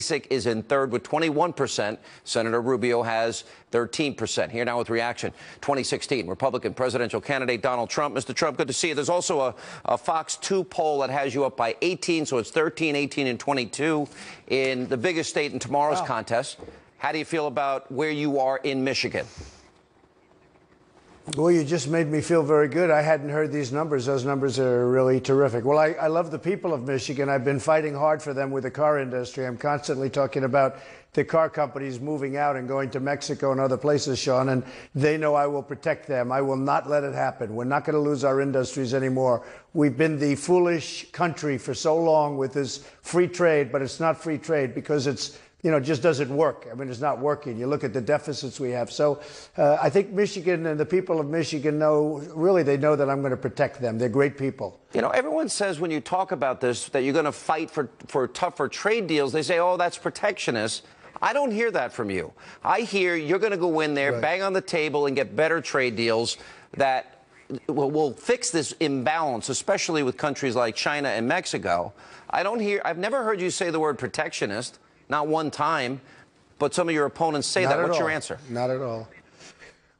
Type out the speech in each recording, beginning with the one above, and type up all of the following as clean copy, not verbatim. Kasich is in third with 21%. Senator Rubio has 13%. Here now with reaction, 2016 Republican presidential candidate Donald Trump. Mr. Trump, good to see you. There's also a Fox 2 poll that has you up by 18, so it's 13, 18, and 22 in the biggest state in tomorrow's contest. How do you feel about where you are in Michigan? Well, you just made me feel very good. I hadn't heard these numbers. Those numbers are really terrific. Well, I love the people of Michigan. I've been fighting hard for them with the car industry. I'm constantly talking about the car companies moving out and going to Mexico and other places, Sean, and they know I will protect them. I will not let it happen. We're not going to lose our industries anymore. We've been the foolish country for so long with this free trade, but it's not free trade because it's it just doesn't work. I mean, it's not working. You look at the deficits we have. So I think Michigan and the people of Michigan know, really, they know that I'm going to protect them. They're great people. You know, everyone says when you talk about this that you're going to fight for tougher trade deals. They say, oh, that's protectionist. I don't hear that from you. I hear you're going to go in there, bang on the table, and get better trade deals that will fix this imbalance, especially with countries like China and Mexico. I don't hear, I've never heard you say the word protectionist. Not one time, but some of your opponents say that. What's your answer? Not at all.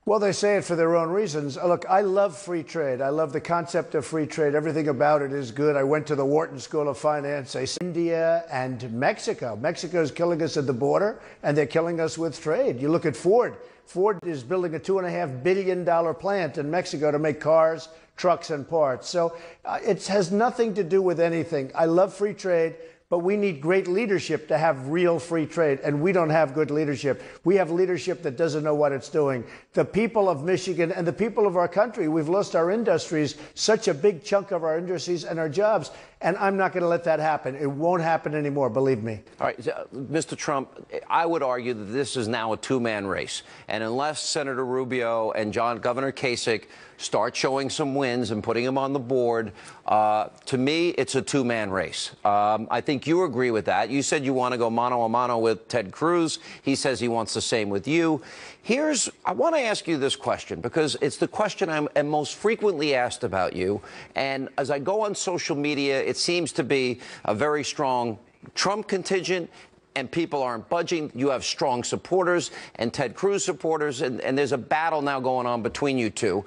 Well, they say it for their own reasons. Look, I love free trade. I love the concept of free trade. Everything about it is good. I went to the Wharton School of Finance. I said India and Mexico. Mexico is killing us at the border, and they're killing us with trade. You look at Ford. Ford is building a $2.5 billion plant in Mexico to make cars, trucks, and parts. So it has nothing to do with anything. I love free trade. But we need great leadership to have real free trade, and we don't have good leadership. We have leadership that doesn't know what it's doing. The people of Michigan and the people of our country, we've lost our industries, such a big chunk of our industries and our jobs, and I'm not going to let that happen. It won't happen anymore, believe me. All right, Mr. Trump, I would argue that this is now a two-man race, and unless Senator Rubio and Governor Kasich start showing some wins and putting them on the board, to me, it's a two-man race. I think you agree with that. You said you want to go mano a mano with Ted Cruz. He says he wants the same with you. Here's, I want to ask you this question because it's the question I'm most frequently asked about you. And as I go on social media, it seems to be a very strong Trump contingent. And people aren't budging. You have strong supporters and Ted Cruz supporters. And there's a battle now going on between you two.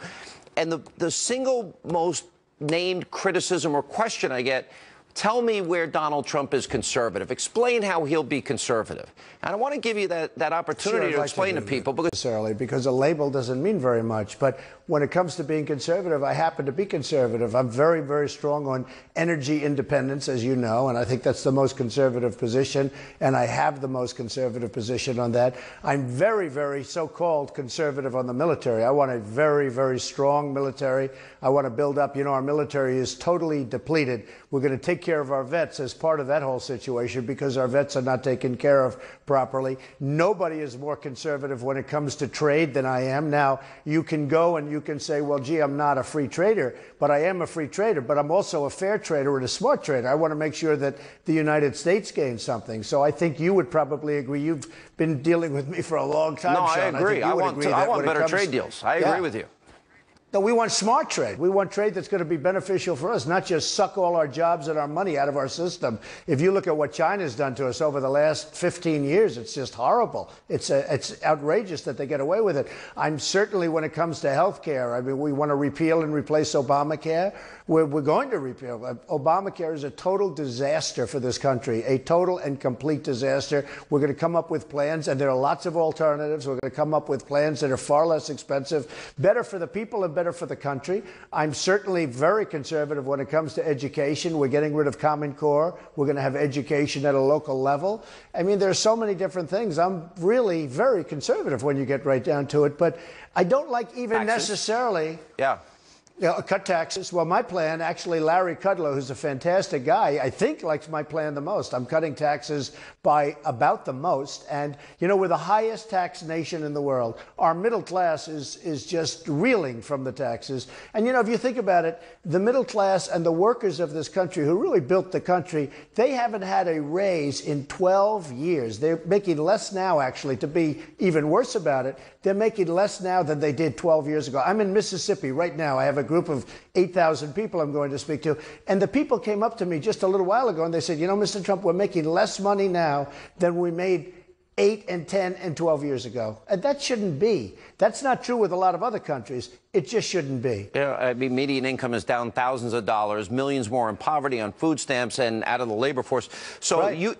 And the single most named criticism or question I get, tell me where Donald Trump is conservative. Explain how he'll be conservative. And I want to give you that opportunity to explain to people. Because a label doesn't mean very much. But when it comes to being conservative, I happen to be conservative. I'm very, very strong on energy independence, as you know, and I think that's the most conservative position, and I have the most conservative position on that. I'm very, very so-called conservative on the military. I want a very, very strong military. I want to build up. You know, our military is totally depleted. We're going to take care of our vets as part of that whole situation because our vets are not taken care of properly. Nobody is more conservative when it comes to trade than I am. Now, you can go and you can say, well, gee, I'm not a free trader, but I am a free trader, but I'm also a fair trader and a smart trader. I want to make sure that the United States gains something. So I think you would probably agree. You've been dealing with me for a long time, Sean. I agree. I want better trade deals. I agree with you. No, we want smart trade. We want trade that's going to be beneficial for us, not just suck all our jobs and our money out of our system. If you look at what China's done to us over the last 15 years, it's just horrible. It's outrageous that they get away with it. I'm certainly, when it comes to health care, I mean, we want to repeal and replace Obamacare. We're going to repeal. Obamacare is a total disaster for this country, a total and complete disaster. We're going to come up with plans, and there are lots of alternatives. We're going to come up with plans that are far less expensive, better for the people and better for the country. I'm certainly very conservative when it comes to education. We're getting rid of Common Core. We're going to have education at a local level. I mean, there are so many different things. I'm really very conservative when you get right down to it, but I don't like even necessarily. Yeah. Yeah, cut taxes. Well, my plan, actually, Larry Kudlow, who's a fantastic guy, I think likes my plan the most. I'm cutting taxes by about the most. And, you know, we're the highest tax nation in the world. Our middle class is just reeling from the taxes. And, you know, if you think about it, the middle class and the workers of this country who really built the country, they haven't had a raise in 12 years. They're making less now, actually, to be even worse about it. They're making less now than they did 12 years ago. I'm in Mississippi right now. I have a group of 8,000 people I'm going to speak to. And the people came up to me just a little while ago and they said, you know, Mr. Trump, we're making less money now than we made 8 and 10 and 12 years ago. And that shouldn't be. That's not true with a lot of other countries. It just shouldn't be. Yeah, I mean, median income is down thousands of dollars, millions more in poverty on food stamps and out of the labor force. So right.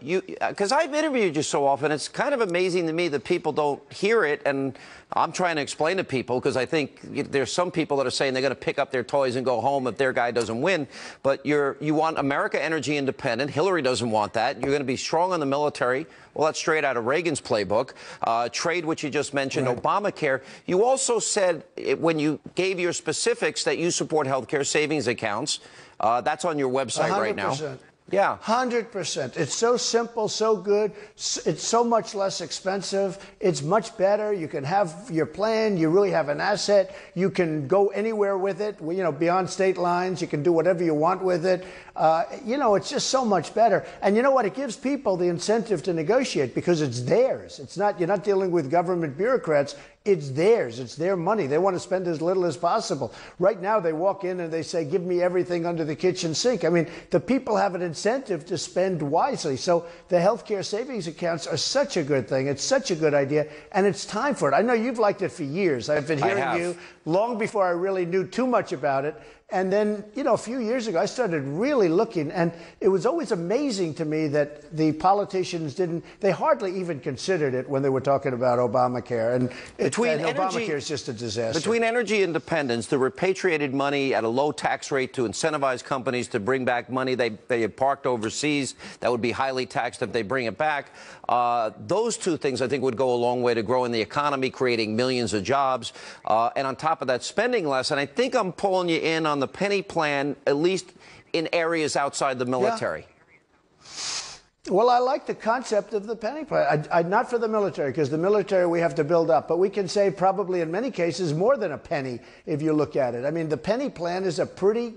Because I've interviewed you so often, it's kind of amazing to me that people don't hear it. And I'm trying to explain to people, because I think there's some people that are saying they're going to pick up their toys and go home if their guy doesn't win. But you want America energy independent. Hillary doesn't want that. You're going to be strong on the military. Well, that's straight out of Reagan's playbook. Trade, which you just mentioned, right. Obamacare. You also said when you gave your specifics that you support health care savings accounts. That's on your website 100%. Right now. Yeah. 100%. It's so simple, so good. It's so much less expensive. It's much better. You can have your plan. You really have an asset. You can go anywhere with it, you know, beyond state lines. You can do whatever you want with it. You know, it's just so much better. And you know what? It gives people the incentive to negotiate because it's theirs. It's not, you're not dealing with government bureaucrats. It's theirs. It's their money. They want to spend as little as possible. Right now, they walk in and they say, give me everything under the kitchen sink. I mean, the people have an incentive to spend wisely. So the health care savings accounts are such a good thing. It's such a good idea. And it's time for it. I know you've liked it for years. I've been hearing you long before I really knew too much about it. And then, you know, a few years ago, I started really looking, and it was always amazing to me that the politicians didn't, they hardly even considered it when they were talking about Obamacare. And, Obamacare is just a disaster. Between energy independence, the repatriated money at a low tax rate to incentivize companies to bring back money they had parked overseas that would be highly taxed if they bring it back, those two things I think would go a long way to growing the economy, creating millions of jobs, and on top of that, spending less. And I think I'm pulling you in on the penny plan, at least in areas outside the military. Yeah. Well, I like the concept of the penny plan. Not for the military, because the military we have to build up. But we can save probably in many cases more than a penny if you look at it. I mean, the penny plan is a pretty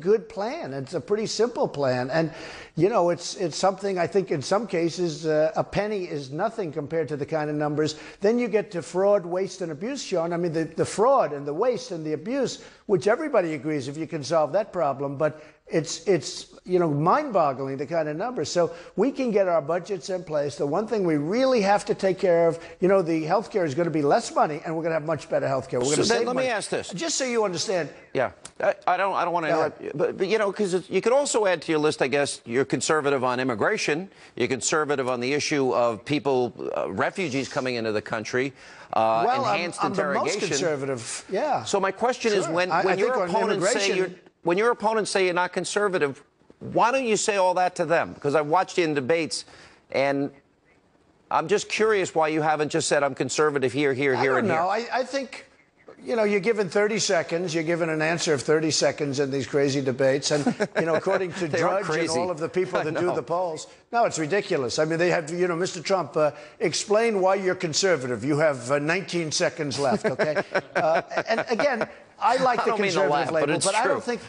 good plan. It's a pretty simple plan. And, you know, it's something I think in some cases a penny is nothing compared to the kind of numbers. Then you get to fraud, waste and abuse, Sean. I mean, the fraud and the waste and the abuse, which everybody agrees if you can solve that problem. But it's you know, mind-boggling, the kind of numbers. So we can get our budgets in place. The one thing we really have to take care of, you know, the health care is going to be less money, and we're going to have much better health care. We're going to save money. Let me ask this, just so you understand. Yeah, I don't want to interrupt you, but you know, because you could also add to your list, I guess, you're conservative on immigration, you're conservative on the issue of people, refugees coming into the country. Well, enhanced interrogation. The most conservative. Yeah. So my question is, when your opponents say you're not conservative, why don't you say all that to them? Because I've watched you in debates, and I'm just curious why you haven't just said, I'm conservative here, here, here, and here. I think, you know, you're given 30 seconds. You're given an answer of 30 seconds in these crazy debates. And, you know, according to Drudge and all of the people that do the polls, no, it's ridiculous. I mean, they have, you know, Mr. Trump, explain why you're conservative. You have 19 seconds left, okay? And, again, I like the conservative label, but I don't think...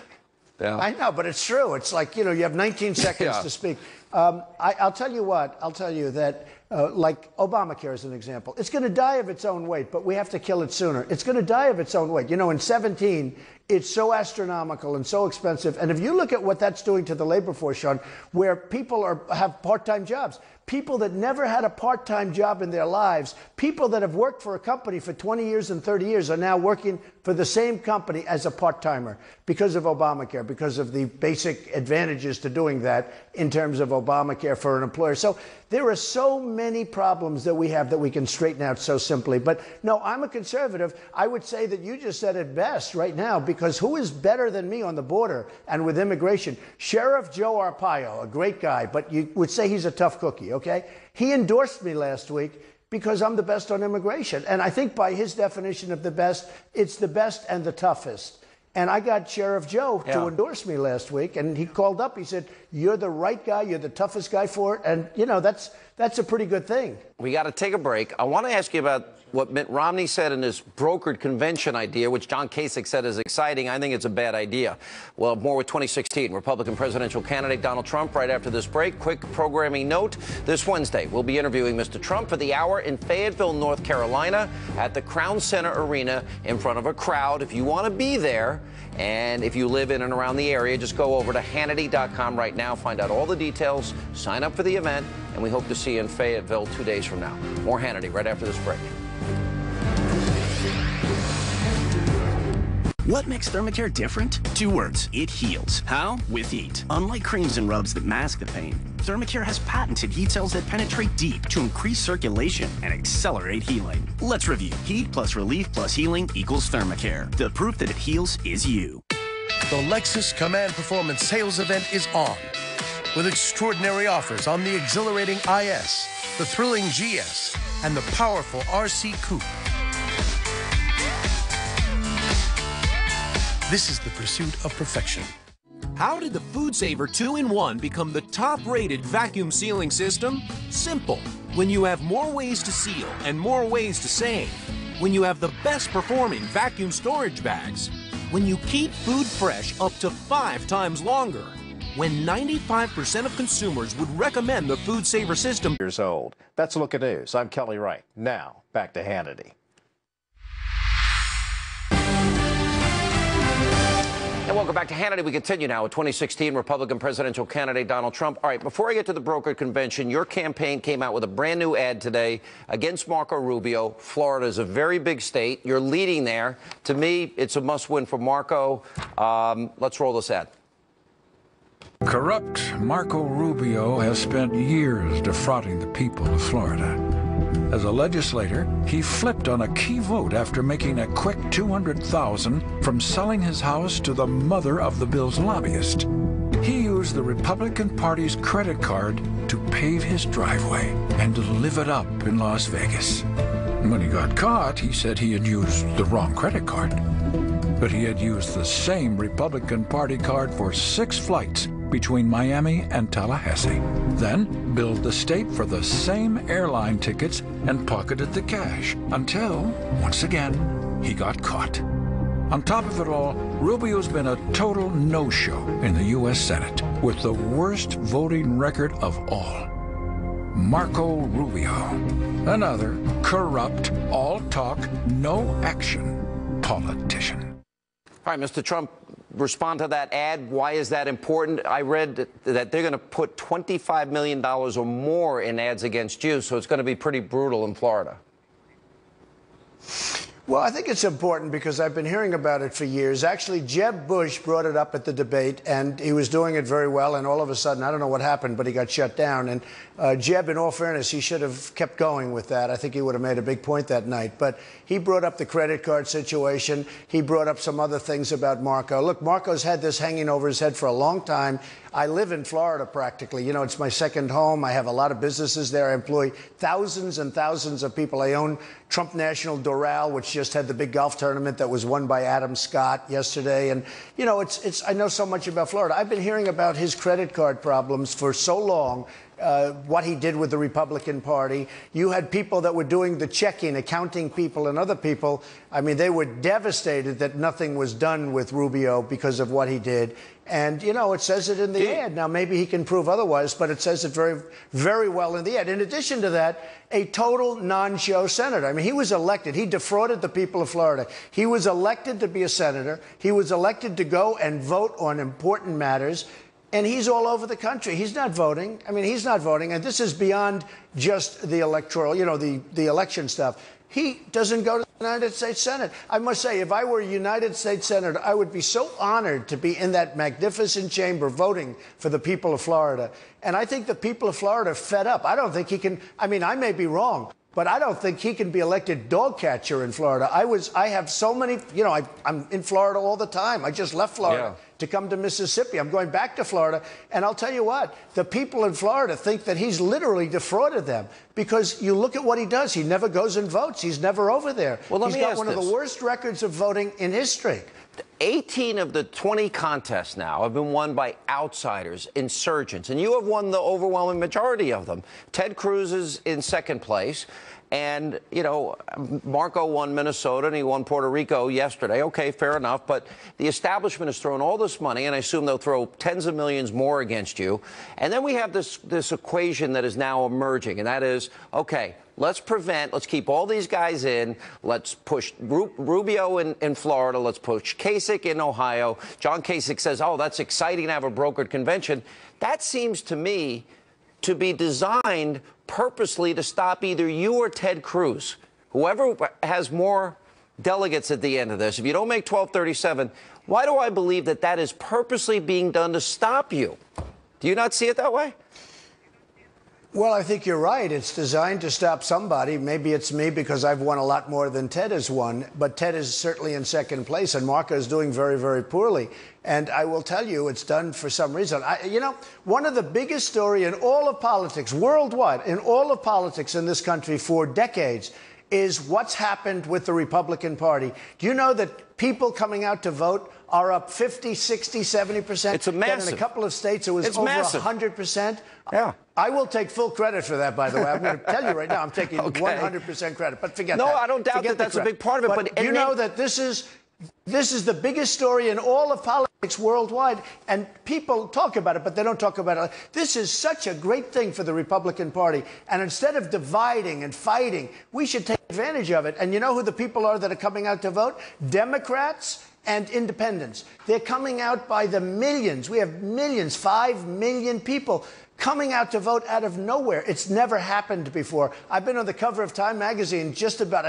Yeah. I know, but it's true. It's like, you know, you have 19 seconds to speak. I'll tell you what. I'll tell you that, like Obamacare is an example. It's going to die of its own weight, but we have to kill it sooner. It's going to die of its own weight. You know, in 17, it's so astronomical and so expensive. And if you look at what that's doing to the labor force, Sean, where people have part-time jobs. People that never had a part-time job in their lives, people that have worked for a company for 20 years and 30 years are now working for the same company as a part-timer because of Obamacare, because of the basic advantages to doing that in terms of Obamacare for an employer. So there are so many problems that we have that we can straighten out so simply. But no, I'm a conservative. I would say that you just said it best right now, because who is better than me on the border and with immigration? Sheriff Joe Arpaio, a great guy, but you would say he's a tough cookie. Okay? He endorsed me last week because I'm the best on immigration. And I think by his definition of the best, it's the best and the toughest. And I got Sheriff Joe to endorse me last week, and he called up. He said, You're the right guy. You're the toughest guy for it. And, you know, that's a pretty good thing. We got to take a break. I want to ask you about what Mitt Romney said in his brokered convention idea, which John Kasich said is exciting. I think it's a bad idea. Well, more with 2016 Republican presidential candidate Donald Trump right after this break. Quick programming note. This Wednesday, we'll be interviewing Mr. Trump for the hour in Fayetteville, North Carolina at the Crown Center Arena in front of a crowd. If you want to be there and if you live in and around the area, just go over to Hannity.com right now. Find out all the details. Sign up for the event. And we hope to see you in Fayetteville 2 days from now. More Hannity right after this break. What makes Thermacare different? Two words. It heals. How? With heat. Unlike creams and rubs that mask the pain, Thermacare has patented heat cells that penetrate deep to increase circulation and accelerate healing. Let's review. Heat plus relief plus healing equals Thermacare. The proof that it heals is you. The Lexus Command Performance Sales Event is on, with extraordinary offers on the exhilarating IS, the thrilling GS, and the powerful RC Coupe. This is the pursuit of perfection. How did the FoodSaver 2-in-1 become the top-rated vacuum sealing system? Simple. When you have more ways to seal and more ways to save. When you have the best-performing vacuum storage bags. When you keep food fresh up to 5 times longer. When 95% of consumers would recommend the FoodSaver system. Years old. That's a look at news. I'm Kelly Wright. Now, back to Hannity. And welcome back to Hannity. We continue now with 2016 Republican presidential candidate Donald Trump. All right, before I get to the brokered convention, your campaign came out with a brand new ad today against Marco Rubio. Florida is a very big state. You're leading there. To me, it's a must-win for Marco. Let's roll this ad. Corrupt Marco Rubio has spent years defrauding the people of Florida. As a legislator, he flipped on a key vote after making a quick $200,000 from selling his house to the mother of the bill's lobbyist. He used the Republican Party's credit card to pave his driveway and to live it up in Las Vegas. When he got caught, he said he had used the wrong credit card. But he had used the same Republican Party card for 6 flights between Miami and Tallahassee, then billed the state for the same airline tickets and pocketed the cash until, once again, he got caught. On top of it all, Rubio's been a total no-show in the U.S. Senate, with the worst voting record of all. Marco Rubio, another corrupt, all-talk, no-action politician. All right, Mr. Trump, respond to that ad. Why is that important? I read that they're going to put $25 million or more in ads against you, so it's going to be pretty brutal in Florida. Well, I think it's important because I've been hearing about it for years. Actually, Jeb Bush brought it up at the debate, and he was doing it very well, and all of a sudden, I don't know what happened, but he got shut down. And Jeb, in all fairness, he should have kept going with that. I think he would have made a big point that night. But he brought up the credit card situation. He brought up some other things about Marco. Look, Marco's had this hanging over his head for a long time. I live in Florida practically. You know, it's my second home. I have a lot of businesses there. I employ thousands and thousands of people. I own Trump National Doral, which just had the big golf tournament that was won by Adam Scott yesterday. And, you know, I know so much about Florida. I've been hearing about his credit card problems for so long. What he did with the Republican Party. You had people that were doing the checking, accounting people and other people. I mean, they were devastated that nothing was done with Rubio because of what he did. And, you know, it says it in the ad. Now, maybe he can prove otherwise, but it says it very, very well in the ad. In addition to that, a total non-show senator. I mean, he was elected. He defrauded the people of Florida. He was elected to be a senator. He was elected to go and vote on important matters. And he's all over the country. He's not voting. I mean, he's not voting. And this is beyond just the electoral, you know, the election stuff. He doesn't go to the United States Senate. I must say, if I were a United States Senator, I would be so honored to be in that magnificent chamber voting for the people of Florida. And I think the people of Florida are fed up. I don't think he can. I mean, I may be wrong, but I don't think he can be elected dog catcher in Florida. I have so many, you know, I'm in Florida all the time. I just left Florida to come to Mississippi. I'm going back to Florida. And I'll tell you what, the people in Florida think that he's literally defrauded them because you look at what he does. He never goes and votes. He's never over there. Well, let me ask this. He's got one of the worst records of voting in history. 18 of the 20 contests now have been won by outsiders, insurgents, and you have won the overwhelming majority of them. Ted Cruz is in second place, and, you know, Marco won Minnesota and he won Puerto Rico yesterday. Okay, fair enough, but the establishment has thrown all this money, and I assume they'll throw tens of millions more against you. And then we have this equation that is now emerging, and that is, okay, let's keep all these guys in. Let's push Rubio in Florida. Let's push Kasich in Ohio. John Kasich says, oh, that's exciting to have a brokered convention. That seems to me to be designed purposely to stop either you or Ted Cruz. Whoever has more delegates at the end of this, if you don't make 1237, why do I believe that that is purposely being done to stop you? Do you not see it that way? Well, I think you're right. It's designed to stop somebody. Maybe it's me because I've won a lot more than Ted has won, but Ted is certainly in second place, and Marco is doing very, very poorly. And I will tell you, it's done for some reason. You know, one of the biggest stories in all of politics, worldwide, in all of politics in this country for decades, is what's happened with the Republican Party. Do you know that people coming out to vote are up 50, 60, 70%? It's a massive. That in a couple of states, it was over 100%. Yeah. I will take full credit for that, by the way. I'm going to tell you right now, I'm taking 100% credit. But forget that. No, I don't doubt that that's a big part of it. But you know that this is the biggest story in all of politics worldwide, and people talk about it, but they don't talk about it. This is such a great thing for the Republican Party, and instead of dividing and fighting, we should take advantage of it. And you know who the people are that are coming out to vote? Democrats and independents. They're coming out by the millions. We have millions, 5 million people coming out to vote out of nowhere. It's never happened before. I've been on the cover of Time magazine just about